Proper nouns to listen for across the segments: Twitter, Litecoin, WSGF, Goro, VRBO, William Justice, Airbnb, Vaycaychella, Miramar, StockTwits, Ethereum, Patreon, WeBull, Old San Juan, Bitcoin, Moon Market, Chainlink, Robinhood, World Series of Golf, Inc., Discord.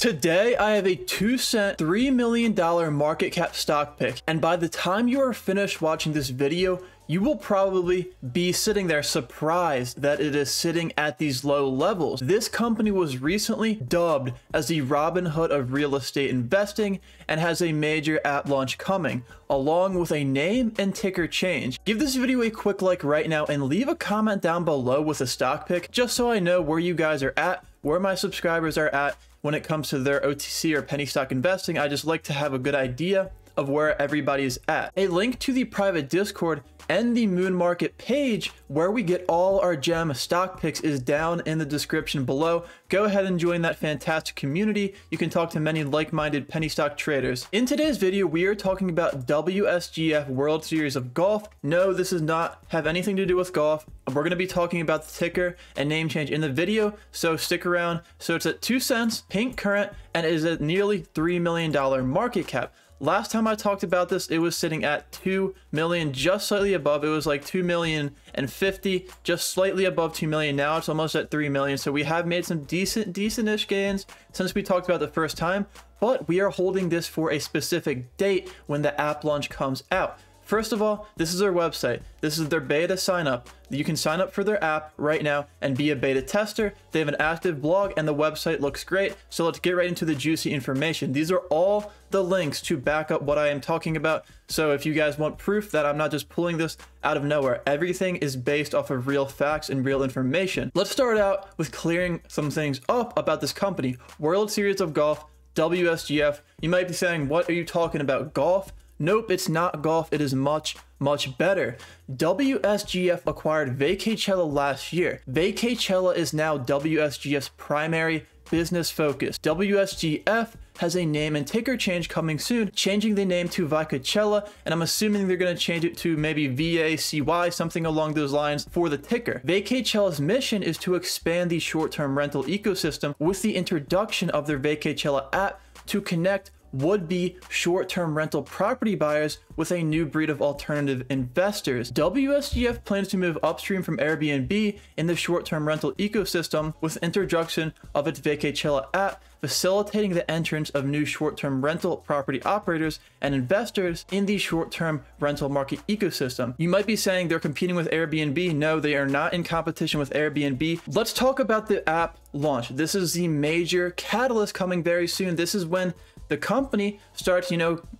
Today, I have a 2-cent, $3 million market cap stock pick, and by the time you are finished watching this video, you will probably be sitting there surprised that it is sitting at these low levels. This company was recently dubbed as the Robinhood of real estate investing and has a major app launch coming, along with a name and ticker change. Give this video a quick like right now and leave a comment down below with a stock pick just so I know where you guys are at, where my subscribers are at when it comes to their OTC or penny stock investing. I just like to have a good idea of where everybody's at. A link to the private Discord and the Moon Market page where we get all our gem stock picks is down in the description below. Go ahead and join that fantastic community. You can talk to many like-minded penny stock traders. In today's video, we are talking about WSGF World Series of Golf. No, this does not have anything to do with golf. We're going to be talking about the ticker and name change in the video, so stick around. So it's at 2 cents, pink current, and it is at nearly $3 million market cap. Last time I talked about this, it was sitting at 2 million, just slightly above. It was like 2,050,000, just slightly above 2 million. Now it's almost at 3 million. So we have made some decent-ish gains since we talked about the first time, but we are holding this for a specific date when the app launch comes out. First of all, this is their website. This is their beta sign up. You can sign up for their app right now and be a beta tester. They have an active blog and the website looks great. So let's get right into the juicy information. These are all the links to back up what I am talking about. So if you guys want proof that I'm not just pulling this out of nowhere, everything is based off of real facts and real information. Let's start out with clearing some things up about this company. World Series of Golf, WSGF. You might be saying, what are you talking about, golf? Nope, it's not golf. It is much, much better. WSGF acquired Vaycaychella last year. Vaycaychella is now WSGF's primary business focus. WSGF has a name and ticker change coming soon, changing the name to Vaycaychella, and I'm assuming they're going to change it to maybe VACY, something along those lines for the ticker. Vaycaychella's mission is to expand the short-term rental ecosystem with the introduction of their Vaycaychella app to connect would-be short-term rental property buyers with a new breed of alternative investors. WSGF plans to move upstream from Airbnb in the short-term rental ecosystem with introduction of its Vaycaychella app, facilitating the entrance of new short-term rental property operators and investors in the short-term rental market ecosystem. You might be saying they're competing with Airbnb. No, they are not in competition with Airbnb. Let's talk about the app launch. This is the major catalyst coming very soon. This is when the company starts,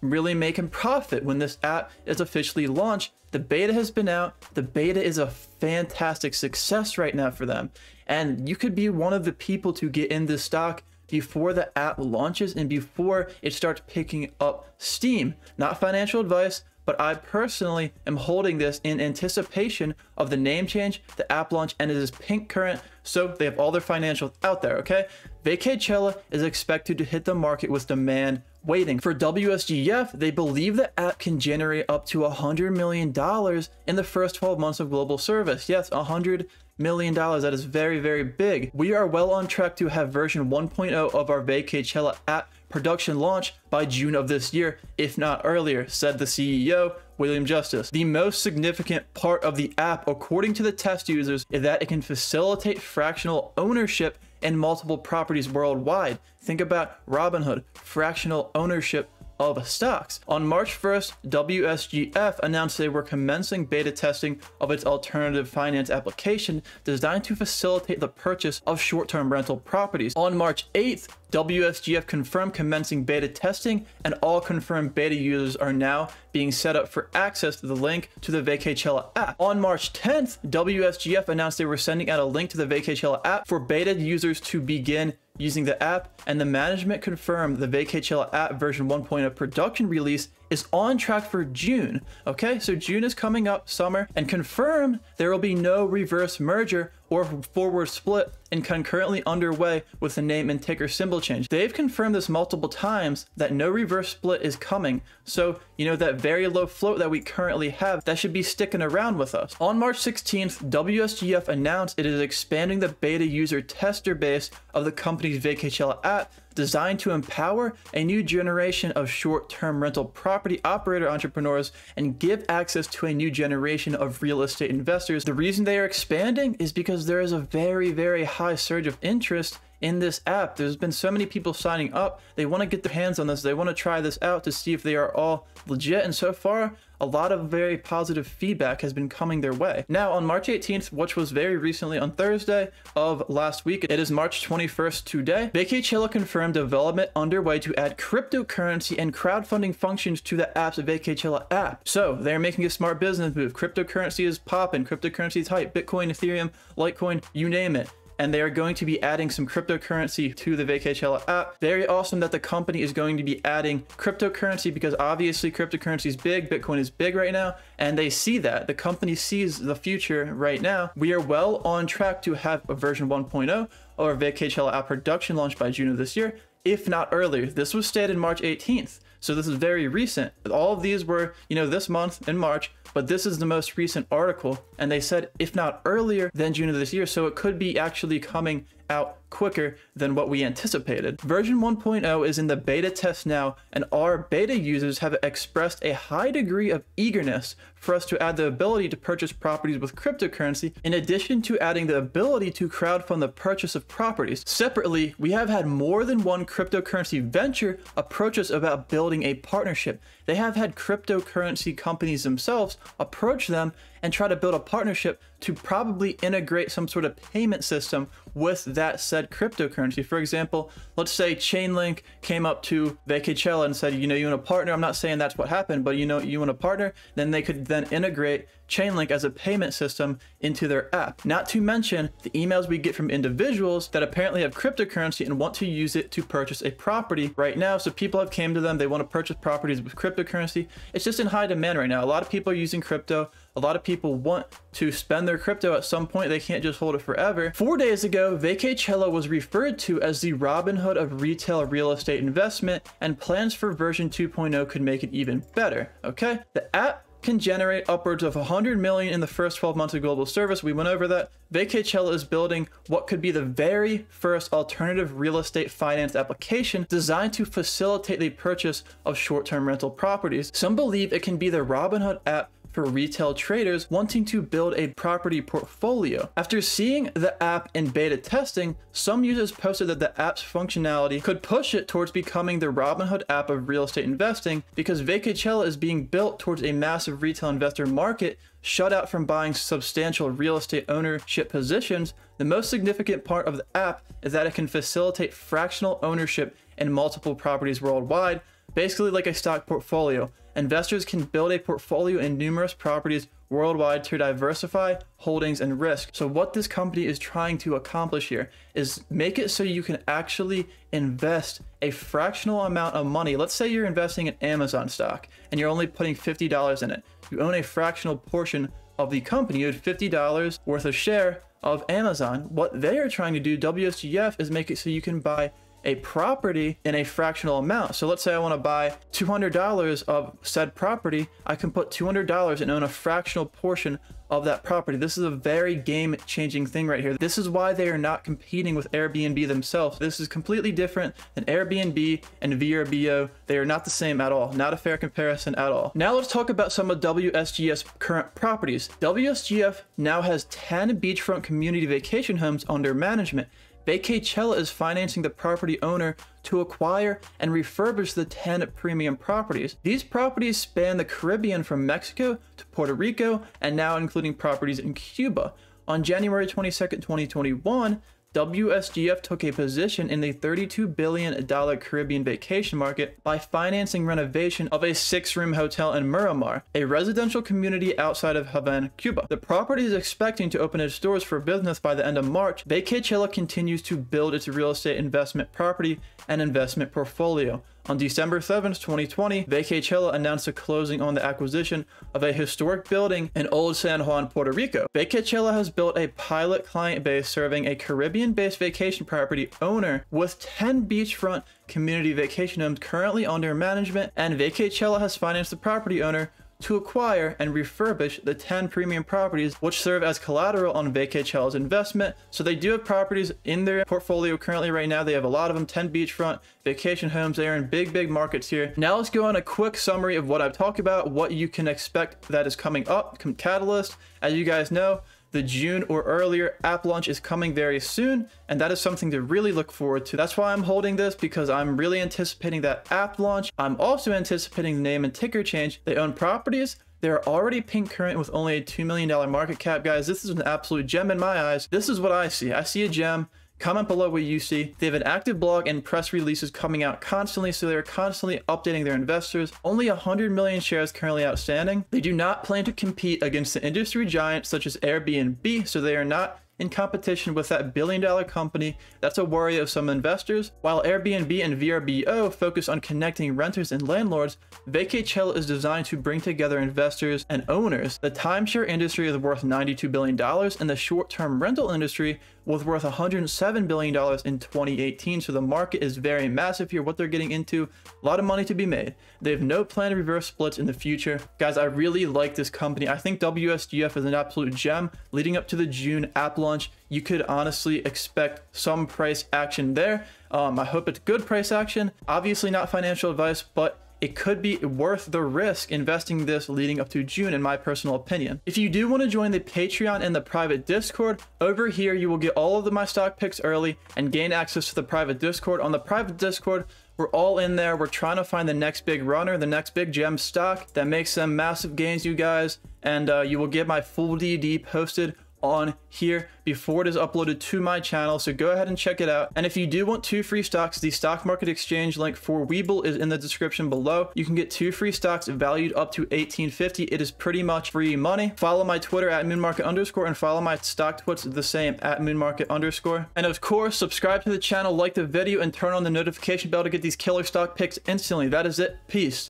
really making profit when this app is officially launched. The beta has been out. The beta is a fantastic success right now for them. And you could be one of the people to get in this stock before the app launches and before it starts picking up steam. Not financial advice, but I personally am holding this in anticipation of the name change, the app launch, and it is pink current. So they have all their financials out there, okay? Vaycaychella is expected to hit the market with demand waiting. For WSGF, they believe the app can generate up to $100 million in the first 12 months of global service. Yes, $100 million. That is very, very big. We are well on track to have version 1.0 of our Vaycaychella app production launch by June of this year, if not earlier, said the CEO, William Justice. The most significant part of the app, according to the test users, is that it can facilitate fractional ownership in multiple properties worldwide. Think about Robinhood, fractional ownership of stocks. On March 1st, WSGF announced they were commencing beta testing of its alternative finance application designed to facilitate the purchase of short-term rental properties. On March 8th, WSGF confirmed commencing beta testing, and all confirmed beta users are now being set up for access to the link to the Vaycaychella app. On March 10th, WSGF announced they were sending out a link to the Vaycaychella app for beta users to begin using the app, and the management confirmed the Vaycaychella app version 1.0 production release is on track for June. Okay, so June is coming up, summer, and confirmed there will be no reverse merger or forward split and concurrently underway with the name and ticker symbol change. They've confirmed this multiple times that no reverse split is coming. So, that very low float that we currently have, that should be sticking around with us. On March 16th, WSGF announced it is expanding the beta user tester base of the company's Vaycaychella app, designed to empower a new generation of short-term rental property operator entrepreneurs and give access to a new generation of real estate investors. The reason they are expanding is because there is a very, very high surge of interest in this app. There's been so many people signing up. They want to get their hands on this. They want to try this out to see if they are all legit. And so far, a lot of very positive feedback has been coming their way. Now, on March 18th, which was very recently on Thursday of last week, it is March 21st today, Vaycaychella confirmed development underway to add cryptocurrency and crowdfunding functions to the app's Vaycaychella app. So they're making a smart business move. Cryptocurrency is popping, cryptocurrency is hype, Bitcoin, Ethereum, Litecoin, you name it. And they are going to be adding some cryptocurrency to the Vaycaychella app. Very awesome that the company is going to be adding cryptocurrency, because obviously cryptocurrency is big, Bitcoin is big right now, and they see that. The company sees the future right now. We are well on track to have a version 1.0 or Vaycaychella app production launch by June of this year, if not earlier. This was stated March 18th. So this is very recent. All of these were, you know, this month in March, but this is the most recent article. And they said, if not earlier than June of this year. So it could be actually coming out quicker than what we anticipated. Version 1.0 is in the beta test now, and our beta users have expressed a high degree of eagerness for us to add the ability to purchase properties with cryptocurrency, in addition to adding the ability to crowdfund the purchase of properties. Separately, we have had more than one cryptocurrency venture approach us about building a partnership. They have had cryptocurrency companies themselves approach them and try to build a partnership to probably integrate some sort of payment system with that said cryptocurrency. For example, let's say Chainlink came up to Vaycaychella and said, you know, you want to partner? I'm not saying that's what happened, but you know, you want to partner? Then they could then integrate Chainlink as a payment system into their app. Not to mention the emails we get from individuals that apparently have cryptocurrency and want to use it to purchase a property right now. So people have came to them, they want to purchase properties with cryptocurrency. It's just in high demand right now. A lot of people are using crypto. A lot of people want to spend their crypto at some point. They can't just hold it forever. 4 days ago, Vaycaychella was referred to as the Robinhood of retail real estate investment, and plans for version 2.0 could make it even better. Okay, the app can generate upwards of 100 million in the first 12 months of global service. We went over that. Vaycaychella is building what could be the very first alternative real estate finance application designed to facilitate the purchase of short-term rental properties. Some believe it can be the Robinhood app for retail traders wanting to build a property portfolio. After seeing the app in beta testing, some users posted that the app's functionality could push it towards becoming the Robinhood app of real estate investing, because Vaycaychella is being built towards a massive retail investor market shut out from buying substantial real estate ownership positions. The most significant part of the app is that it can facilitate fractional ownership in multiple properties worldwide, basically like a stock portfolio. Investors can build a portfolio in numerous properties worldwide to diversify holdings and risk. So what this company is trying to accomplish here is make it so you can actually invest a fractional amount of money. Let's say you're investing in Amazon stock and you're only putting $50 in it. You own a fractional portion of the company. You had $50 worth of share of Amazon. What they are trying to do, WSGF, is make it so you can buy a property in a fractional amount. So let's say I want to buy $200 of said property. I can put $200 and own a fractional portion of that property. This is a very game-changing thing right here. This is why they are not competing with Airbnb themselves. This is completely different than Airbnb and VRBO. They are not the same at all. Not a fair comparison at all. Now let's talk about some of WSGF's current properties. WSGF now has 10 beachfront community vacation homes under management. Vaycaychella is financing the property owner to acquire and refurbish the 10 premium properties. These properties span the Caribbean from Mexico to Puerto Rico, and now including properties in Cuba. On January 22nd, 2021, WSGF took a position in the $32 billion Caribbean vacation market by financing renovation of a 6-room hotel in Miramar, a residential community outside of Havana, Cuba. The property is expecting to open its doors for business by the end of March. Vaycaychella continues to build its real estate investment property and investment portfolio. On December 7th, 2020, Vaycaychella announced a closing on the acquisition of a historic building in Old San Juan, Puerto Rico. Vaycaychella has built a pilot client base serving a Caribbean-based vacation property owner with 10 beachfront community vacation homes currently under management, and Vaycaychella has financed the property owner to acquire and refurbish the 10 premium properties, which serve as collateral on Vaycaychella's investment. So they do have properties in their portfolio currently right now. They have a lot of them, 10 beachfront vacation homes. They are in big, big markets here. Now let's go on a quick summary of what I've talked about, what you can expect that is coming up, Catalyst. As you guys know, the June or earlier app launch is coming very soon, and that is something to really look forward to. That's why I'm holding this, because I'm really anticipating that app launch. I'm also anticipating the name and ticker change. They own properties. They're already pink current with only a $2 million market cap, guys. This is an absolute gem in my eyes. This is what I see. I see a gem. Comment below what you see. They have an active blog and press releases coming out constantly, so they're constantly updating their investors. Only 100 million shares currently outstanding. They do not plan to compete against the industry giants such as Airbnb, so they are not in competition with that billion-dollar company. That's a worry of some investors. While Airbnb and VRBO focus on connecting renters and landlords, Vaycaychella is designed to bring together investors and owners. The timeshare industry is worth $92 billion, and the short-term rental industry was worth $107 billion in 2018. So the market is very massive here, what they're getting into. A lot of money to be made. They have no plan to reverse splits in the future. Guys, I really like this company. I think WSGF is an absolute gem. Leading up to the June app launch, you could honestly expect some price action there. I hope it's good price action. Obviously not financial advice, but it could be worth the risk investing this leading up to June, in my personal opinion. If you do want to join the Patreon and the private Discord, over here you will get all of my stock picks early and gain access to the private Discord. On the private Discord, we're all in there. We're trying to find the next big runner, the next big gem stock that makes some massive gains, you guys. And you will get my full DD posted on here before it is uploaded to my channel, so go ahead and check it out. And if you do want 2 free stocks, the stock market exchange link for WeBull is in the description below. You can get 2 free stocks valued up to $18.50. It is pretty much free money. Follow my Twitter at moonmarket_, and follow my StockTwits the same at moonmarket_. And of course, subscribe to the channel, like the video, and turn on the notification bell to get these killer stock picks instantly. That is it. Peace.